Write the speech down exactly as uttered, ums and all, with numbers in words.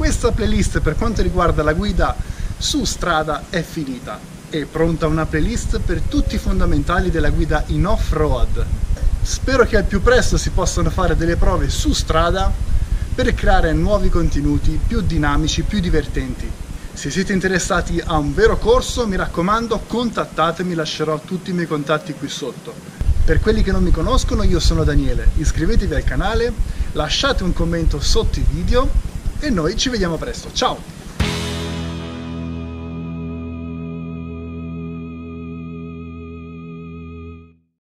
Questa playlist per quanto riguarda la guida su strada è finita. È pronta una playlist per tutti i fondamentali della guida in off-road. Spero che al più presto si possano fare delle prove su strada per creare nuovi contenuti più dinamici, più divertenti. Se siete interessati a un vero corso, mi raccomando, contattatemi, lascerò tutti i miei contatti qui sotto. Per quelli che non mi conoscono, io sono Daniele, iscrivetevi al canale, lasciate un commento sotto i video e noi ci vediamo presto. Ciao!